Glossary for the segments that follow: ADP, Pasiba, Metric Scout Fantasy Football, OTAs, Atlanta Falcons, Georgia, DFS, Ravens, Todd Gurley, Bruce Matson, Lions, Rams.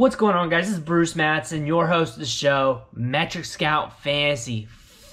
What's going on, guys? This is Bruce Matson, your host of the show, Metric Scout Fantasy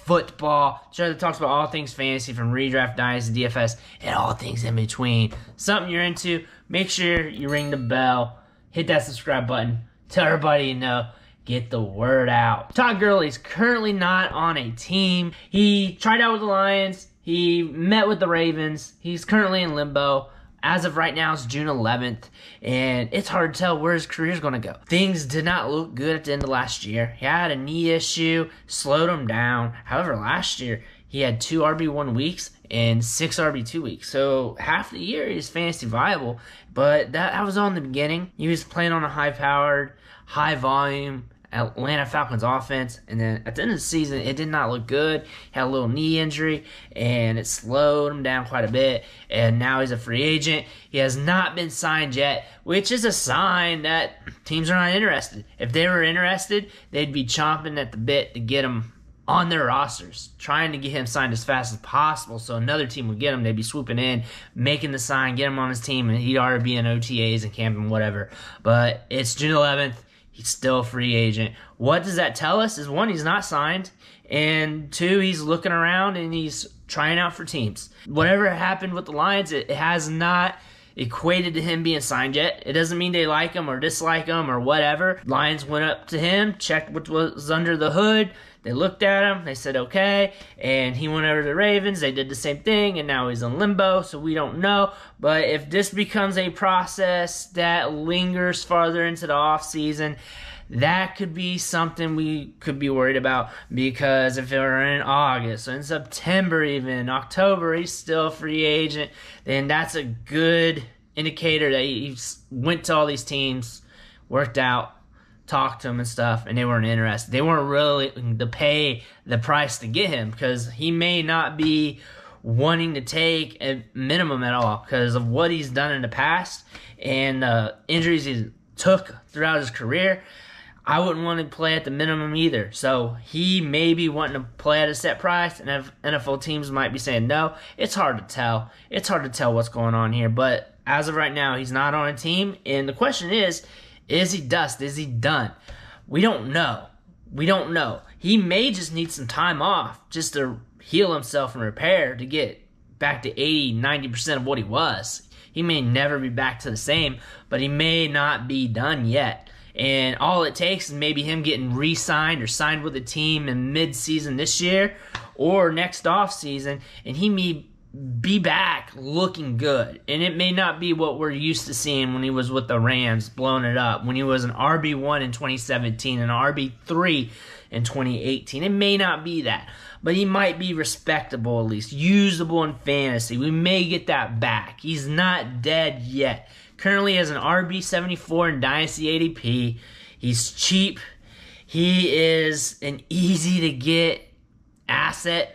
Football. The show that talks about all things fantasy, from redraft, dynasty, DFS, and all things in between. Something you're into, make sure you ring the bell, hit that subscribe button, tell everybody you know, get the word out. Todd Gurley is currently not on a team. He tried out with the Lions, he met with the Ravens, he's currently in limbo. As of right now, it's June 11th, and it's hard to tell where his career is going to go. Things did not look good at the end of last year. He had a knee issue, slowed him down. However, last year, he had 2 RB1 weeks and 6 RB2 weeks. So half the year is fantasy viable, but that was on the beginning. He was playing on a high-powered, high-volume Atlanta Falcons offense, and then at the end of the season, it did not look good. He had a little knee injury, and it slowed him down quite a bit, and now he's a free agent. He has not been signed yet, which is a sign that teams are not interested. If they were interested, they'd be chomping at the bit to get him on their rosters, trying to get him signed as fast as possible so another team would get him. They'd be swooping in, making the sign, get him on his team, and he'd already be in OTAs and camp and whatever. But it's June 11th. He's still a free agent. What does that tell us is, one, he's not signed, and two, he's looking around and he's trying out for teams. Whatever happened with the Lions, it has not equated to him being signed yet. It doesn't mean they like him or dislike him or whatever. Lions went up to him, checked what was under the hood. They looked at him, they said okay, and he went over to the Ravens, they did the same thing, and now he's in limbo, so we don't know. But if this becomes a process that lingers farther into the offseason, that could be something we could be worried about, because if it were in August, in September even, October, he's still a free agent, then that's a good indicator that he went to all these teams, worked out, talked to him and stuff, and they weren't interested. They weren't really willing to pay the price to get him, because he may not be wanting to take a minimum at all because of what he's done in the past and injuries he took throughout his career. I wouldn't want to play at the minimum either. So he may be wanting to play at a set price, and if NFL teams might be saying no. It's hard to tell. It's hard to tell what's going on here. But as of right now, he's not on a team, and the question is he dust? Is he done? We don't know. We don't know. He may just need some time off just to heal himself and repair to get back to 80, 90% of what he was. He may never be back to the same, but he may not be done yet. And all it takes is maybe him getting re-signed or signed with a team in mid-season this year or next off-season, and he may be back looking good. And it may not be what we're used to seeing when he was with the Rams, blowing it up, when he was an RB1 in 2017 and an RB3 in 2018. It may not be that, but he might be respectable, at least usable in fantasy. We may get that back. He's not dead yet. Currently as an RB74 in Dynasty ADP. He's cheap. He is an easy to get asset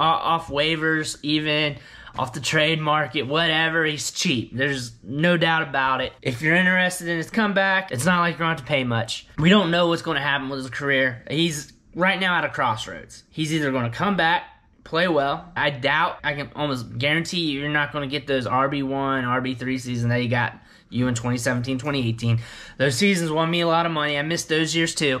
off waivers, even off the trade market, whatever. He's cheap. There's no doubt about it. If you're interested in his comeback, it's not like you're going to have to pay much. We don't know what's going to happen with his career. He's right now at a crossroads. He's either going to come back, play well. I doubt, I can almost guarantee you're not going to get those RB1, RB3 season that he got you in 2017, 2018. Those seasons won me a lot of money. I missed those years too.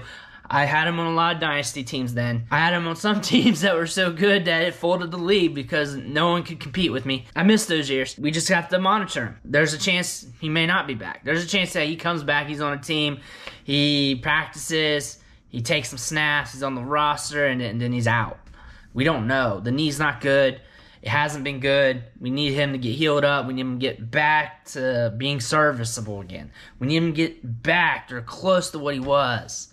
I had him on a lot of dynasty teams then. I had him on some teams that were so good that it folded the league because no one could compete with me. I missed those years. We just have to monitor him. There's a chance he may not be back. There's a chance that he comes back, he's on a team, he practices, he takes some snaps, he's on the roster, and then he's out. We don't know. The knee's not good. It hasn't been good. We need him to get healed up. We need him to get back to being serviceable again. We need him to get back or close to what he was.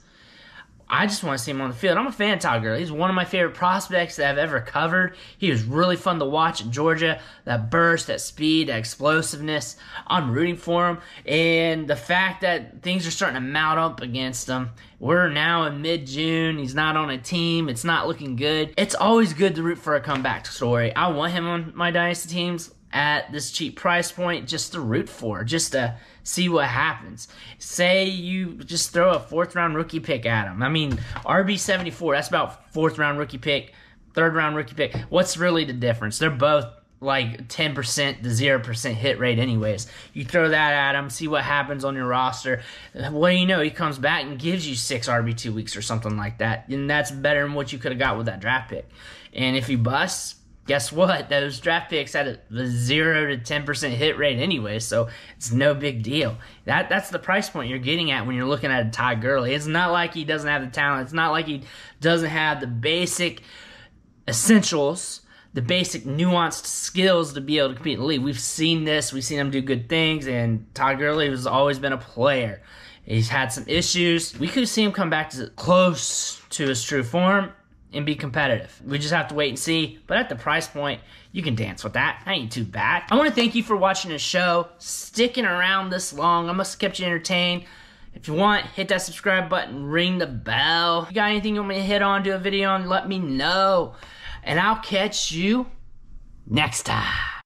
I just want to see him on the field. I'm a fan of Todd Gurley. He's one of my favorite prospects that I've ever covered. He was really fun to watch at Georgia. That burst, that speed, that explosiveness. I'm rooting for him. And the fact that things are starting to mount up against him. We're now in mid-June. He's not on a team. It's not looking good. It's always good to root for a comeback story. I want him on my dynasty teams at this cheap price point, just to root for, just to see what happens. Say you just throw a 4th round rookie pick at him. I mean, RB74, that's about 4th round rookie pick, 3rd round rookie pick. What's really the difference? They're both like 10% to 0% hit rate anyways. You throw that at him, see what happens on your roster. What do you know? He comes back and gives you 6 RB2 weeks or something like that, and that's better than what you could have got with that draft pick. And if he busts, guess what? Those draft picks had a 0 to 10% hit rate anyway, so it's no big deal. That's the price point you're getting at when you're looking at a Todd Gurley. It's not like he doesn't have the talent. It's not like he doesn't have the basic essentials, the basic nuanced skills to be able to compete in the league. We've seen this. We've seen him do good things, and Todd Gurley has always been a player. He's had some issues. We could see him come back to close to his true form and be competitive. We just have to wait and see. But at the price point, you can dance with that. That ain't too bad. I want to thank you for watching the show, sticking around this long. I must have kept you entertained. If you want, hit that subscribe button, ring the bell. If you got anything you want me to hit on, do a video on, let me know. And I'll catch you next time.